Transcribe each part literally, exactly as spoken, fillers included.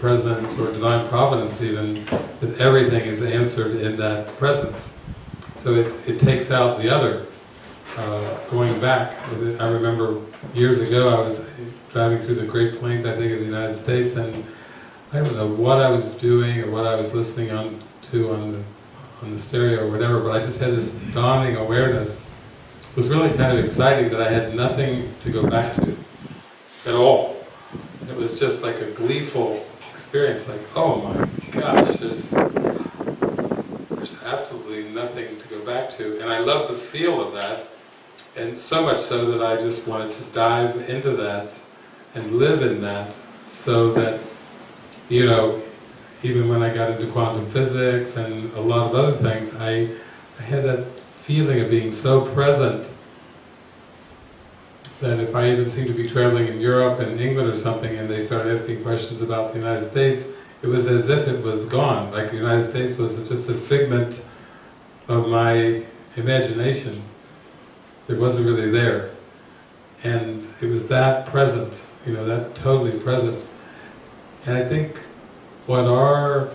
presence or divine providence even, that everything is answered in that presence. So it, it takes out the other. Uh, going back, I remember years ago I was driving through the Great Plains, I think, of the United States, and I don't know what I was doing or what I was listening on to on the, on the stereo or whatever, but I just had this dawning awareness. It was really kind of exciting that I had nothing to go back to at all. It was just like a gleeful experience, like, oh my gosh, there's, there's absolutely nothing to go back to. And I love the feel of that, and so much so that I just wanted to dive into that and live in that, so that, you know, even when I got into quantum physics and a lot of other things, I, I had that feeling of being so present that if I even seemed to be traveling in Europe and England or something, and they started asking questions about the United States, it was as if it was gone. Like the United States was just a figment of my imagination. It wasn't really there. And it was that present, you know, that totally present. And I think what our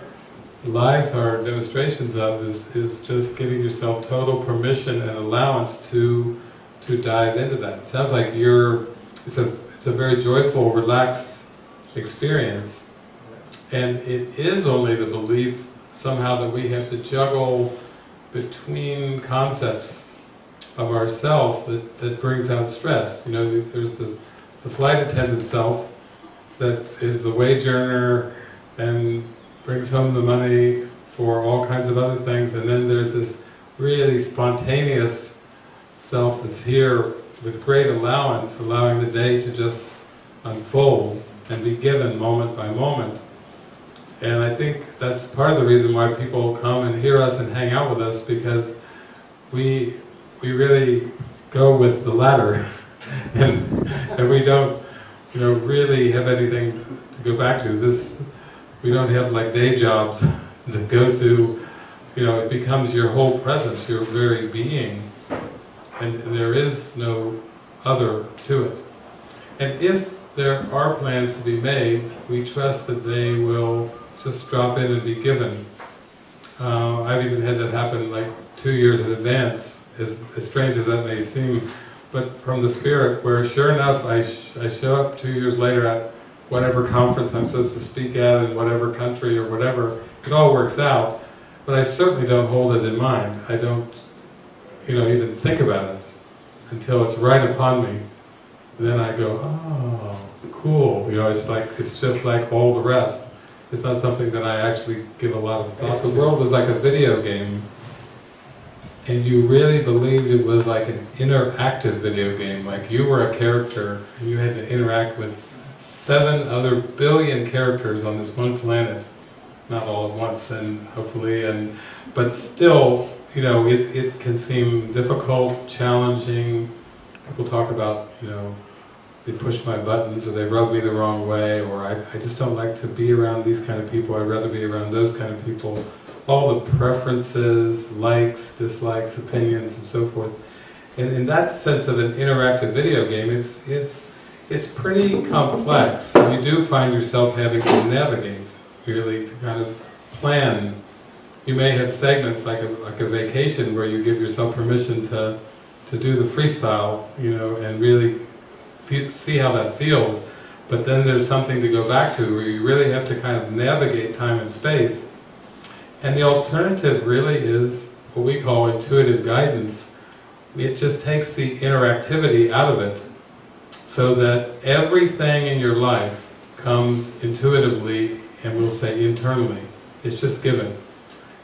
lives are demonstrations of is, is just giving yourself total permission and allowance to to dive into that. It sounds like you're, it's a, it's a very joyful, relaxed experience. And it is only the belief somehow that we have to juggle between concepts of ourselves that, that brings out stress. You know, there's this, the flight attendant self that is the wage earner and brings home the money for all kinds of other things, and then there's this really spontaneous self that's here with great allowance, allowing the day to just unfold and be given moment by moment. And I think that's part of the reason why people come and hear us and hang out with us, because we we really go with the latter and, and we don't, you know, really have anything to go back to. This, we don't have like day jobs to go to. You know, it becomes your whole presence, your very being, and there is no other to it. And if there are plans to be made, we trust that they will just drop in and be given. Uh, I've even had that happen like two years in advance, as, as strange as that may seem, but from the Spirit, where sure enough I, sh I show up two years later at whatever conference I'm supposed to speak at in whatever country or whatever. It all works out, but I certainly don't hold it in mind. I don't, you know, even think about it until it's right upon me. And then I go, oh, cool. You know, it's like, it's just like all the rest. It's not something that I actually give a lot of thought to. The world was like a video game, and you really believed it was like an interactive video game, like you were a character and you had to interact with seven other billion characters on this one planet, not all at once, and hopefully, and but still, you know, it, it can seem difficult, challenging. People talk about, you know, they push my buttons or they rub me the wrong way, or I, I just don't like to be around these kind of people, I'd rather be around those kind of people. All the preferences, likes, dislikes, opinions, and so forth. And in that sense of an interactive video game, it's, it's It's pretty complex. You do find yourself having to navigate, really, to kind of plan. You may have segments like a, like a vacation where you give yourself permission to, to do the freestyle, you know, and really fe see how that feels. But then there's something to go back to where you really have to kind of navigate time and space. And the alternative really is what we call intuitive guidance. It just takes the interactivity out of it, so that everything in your life comes intuitively, and we'll say internally. It's just given.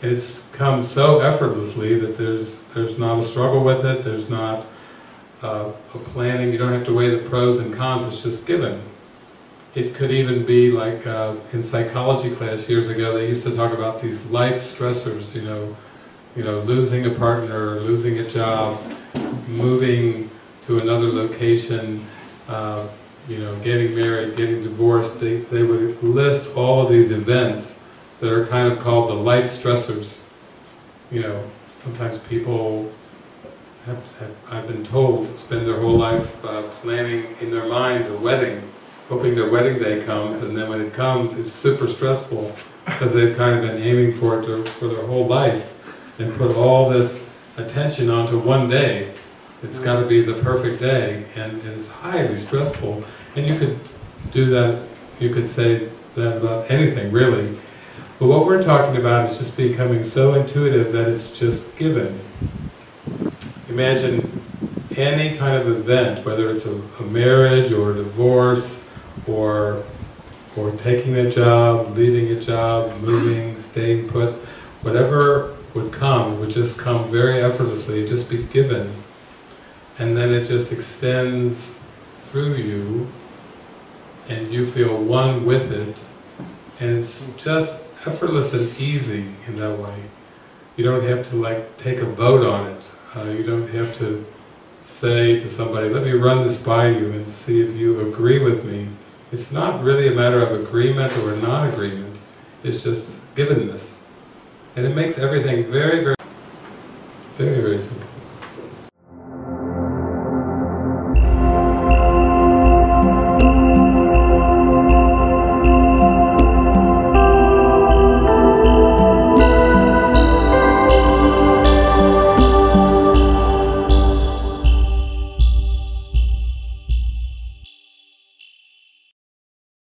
And it's come so effortlessly that there's, there's not a struggle with it, there's not uh, a planning, you don't have to weigh the pros and cons, it's just given. It could even be like uh, in psychology class years ago, they used to talk about these life stressors, you know, you know, losing a partner, losing a job, moving to another location, Uh, you know, getting married, getting divorced. They, they would list all of these events that are kind of called the life stressors. You know, sometimes people, have, have, I've been told, spend their whole life uh, planning in their minds a wedding hoping their wedding day comes, and then when it comes, it's super stressful because they've kind of been aiming for it to, for their whole life, and put all this attention onto one day. It's got to be the perfect day, and it's highly stressful. And you could do that, you could say that about anything, really. But what we're talking about is just becoming so intuitive that it's just given. Imagine any kind of event, whether it's a, a marriage or a divorce, or, or taking a job, leaving a job, moving, staying put, whatever would come, would just come very effortlessly, just be given. And then it just extends through you, and you feel one with it, and it's just effortless and easy in that way. You don't have to like take a vote on it. Uh, you don't have to say to somebody, let me run this by you and see if you agree with me. It's not really a matter of agreement or non-agreement, it's just givenness. And it makes everything very, very, very, very simple.